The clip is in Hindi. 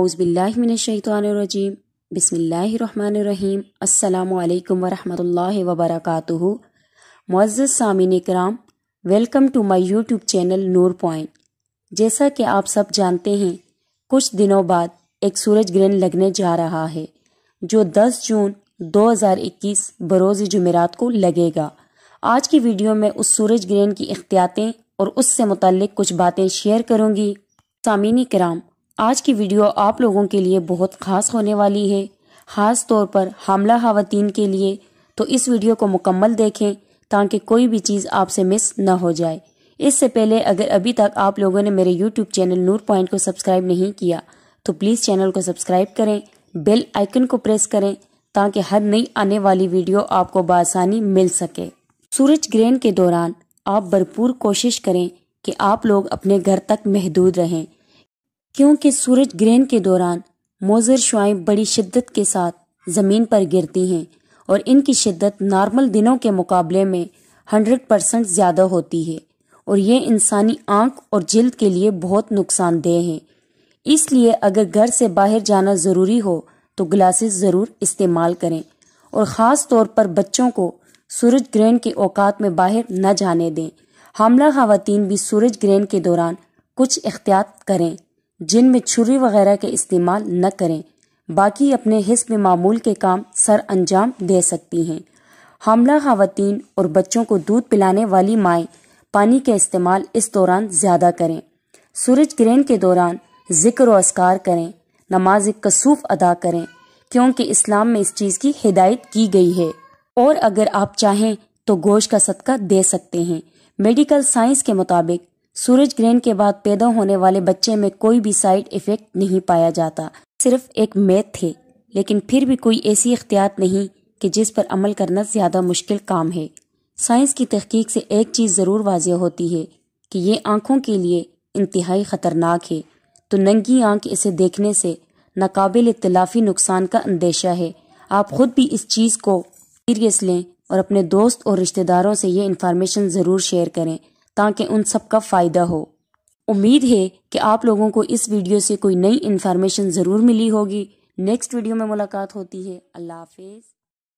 औज़ुबिल्लाहिमिनश्शैतानिर्रजीम बिस्मिल्लाहिर्रहमानिर्रहीम अस्सलामुअलैकुम वरहमतुल्लाहि वबरकातुहु। मुअज़्ज़िज़ सामीन कराम, welcome to my YouTube channel Noor point. जैसा कि आप सब जानते हैं, कुछ दिनों बाद एक सूरज ग्रहण लगने जा रहा है जो 10 जून 2021 बरोज़ जुमेरात को लगेगा। आज की वीडियो में उस सूरज ग्रहण की एहतियातें और उससे मुतल्लिक़ कुछ बातें शेयर करूँगी। सामीन कराम, आज की वीडियो आप लोगों के लिए बहुत ख़ास होने वाली है, ख़ास तौर पर हामला ख़वातीन के लिए। तो इस वीडियो को मुकम्मल देखें ताकि कोई भी चीज़ आपसे मिस ना हो जाए। इससे पहले अगर अभी तक आप लोगों ने मेरे यूट्यूब चैनल नूर पॉइंट को सब्सक्राइब नहीं किया तो प्लीज़ चैनल को सब्सक्राइब करें, बेल आइकन को प्रेस करें ताकि हर नई आने वाली वीडियो आपको बआसानी मिल सके। सूरज ग्रहण के दौरान आप भरपूर कोशिश करें कि आप लोग अपने घर तक महदूद रहें, क्योंकि सूरज ग्रहण के दौरान मोज़र शुआएँ बड़ी शिद्दत के साथ ज़मीन पर गिरती हैं और इनकी शिद्दत नॉर्मल दिनों के मुकाबले में 100% ज़्यादा होती है और ये इंसानी आँख और जिल्द के लिए बहुत नुकसानदेह हैं। इसलिए अगर घर से बाहर जाना ज़रूरी हो तो ग्लासेस ज़रूर इस्तेमाल करें और ख़ास तौर पर बच्चों को सूरज ग्रहण के औकात में बाहर न जाने दें। हामला ख़वातीन भी सूरज ग्रहण के दौरान कुछ एहतियात करें, जिनमें छुरी वगैरह के इस्तेमाल न करें, बाकी अपने हिस्से मामूल के काम सर अंजाम दे सकती हैं। हामला ख़वातीन और बच्चों को दूध पिलाने वाली माएँ पानी का इस्तेमाल इस दौरान ज़्यादा करें। सूरज ग्रहण के दौरान ज़िक्र और अस्कार करें, नमाज कसूफ अदा करें, क्योंकि इस्लाम में इस चीज़ की हिदायत की गई है। और अगर आप चाहें तो गोश्त का सदका दे सकते हैं। मेडिकल साइंस के मुताबिक सूरज ग्रहण के बाद पैदा होने वाले बच्चे में कोई भी साइड इफ़ेक्ट नहीं पाया जाता, सिर्फ एक मैथ है, लेकिन फिर भी कोई ऐसी एहतियात नहीं कि जिस पर अमल करना ज़्यादा मुश्किल काम है। साइंस की तहकीक से एक चीज़ ज़रूर वाज़ह होती है कि ये आँखों के लिए इंतहाई ख़तरनाक है, तो नंगी आँख इसे देखने से नाकाबिल तलाफ़ी नुकसान का अंदेशा है। आप ख़ुद भी इस चीज़ को सीरियस लें और अपने दोस्त और रिश्तेदारों से ये इन्फॉर्मेशन ज़रूर शेयर करें ताकि उन सब का फ़ायदा हो। उम्मीद है कि आप लोगों को इस वीडियो से कोई नई इन्फॉर्मेशन ज़रूर मिली होगी। नेक्स्ट वीडियो में मुलाकात होती है। अल्लाह हाफिज़।